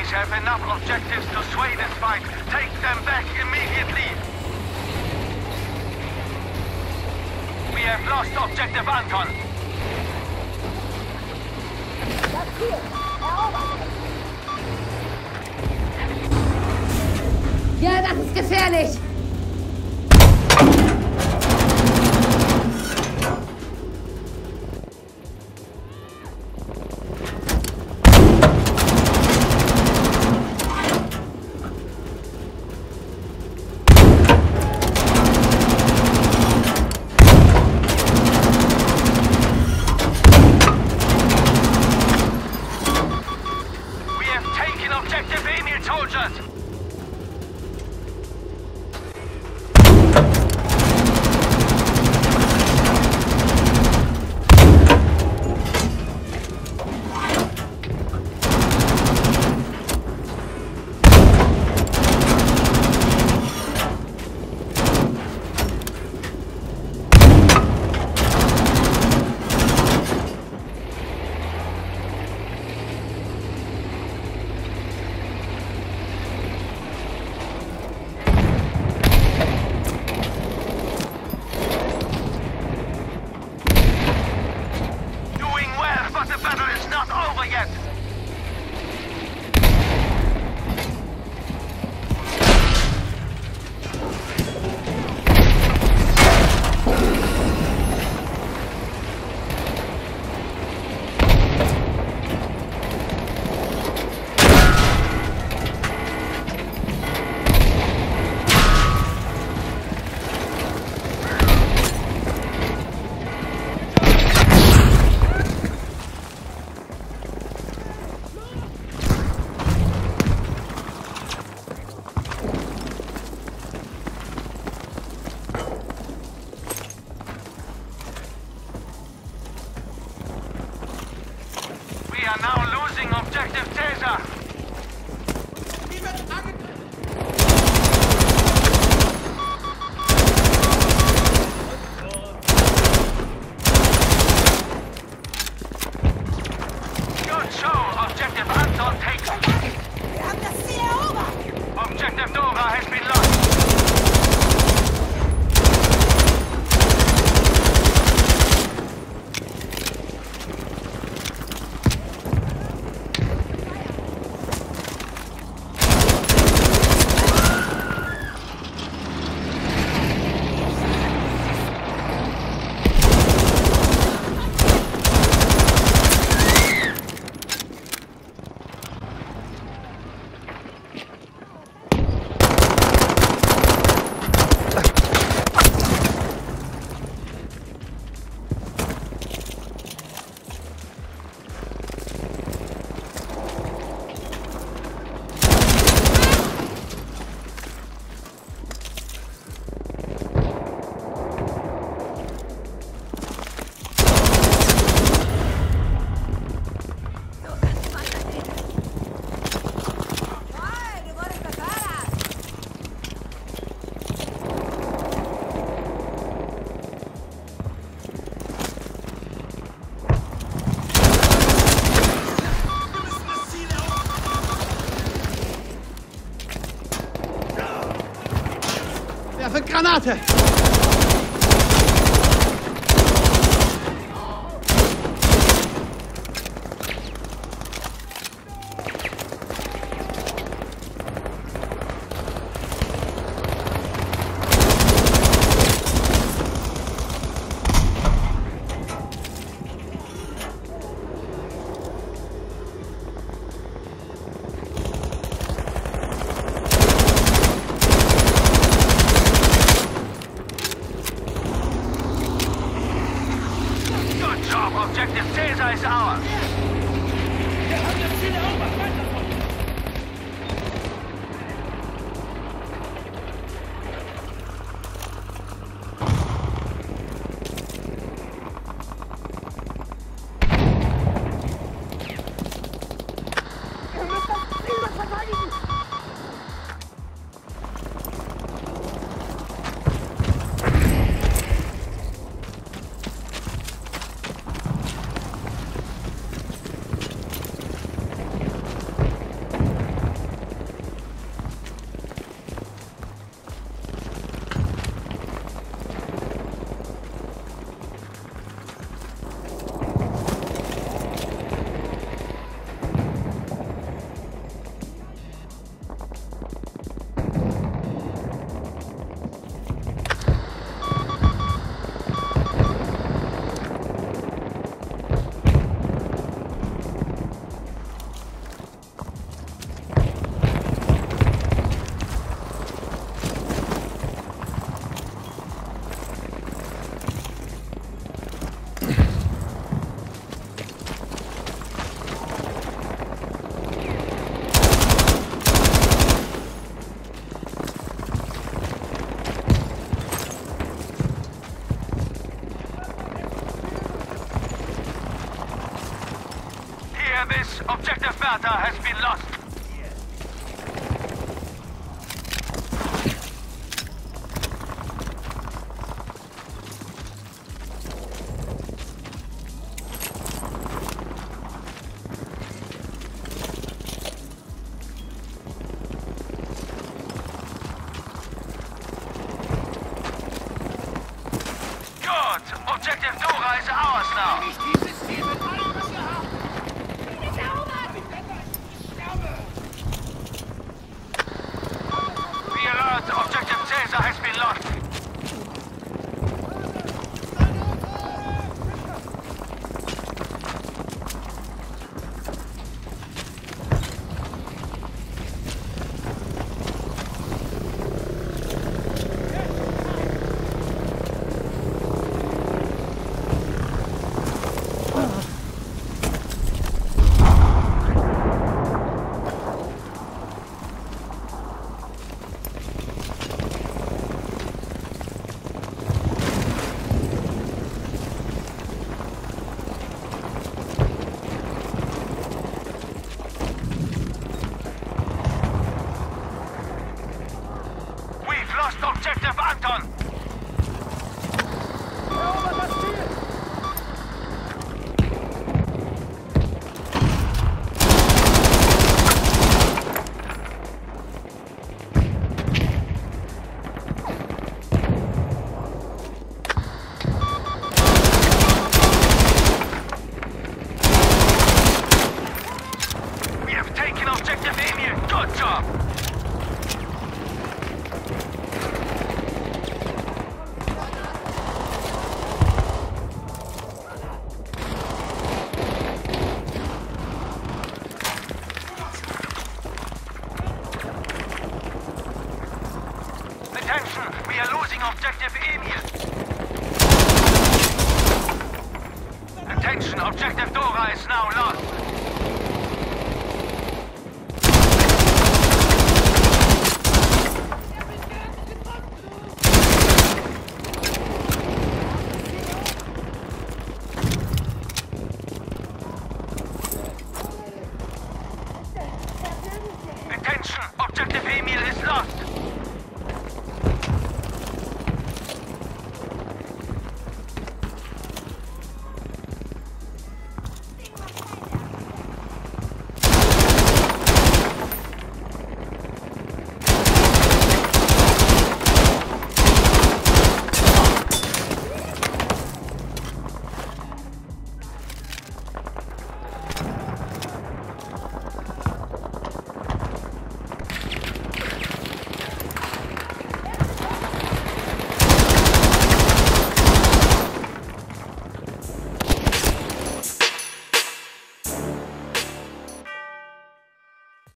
enemies have enough objectives to sway this fight. Take them back immediately. We have lost objective Anton. That's here. Ja, das ist gefährlich. Granate! Hear this? Objective Bertha has been lost. Objective Dora is now lost.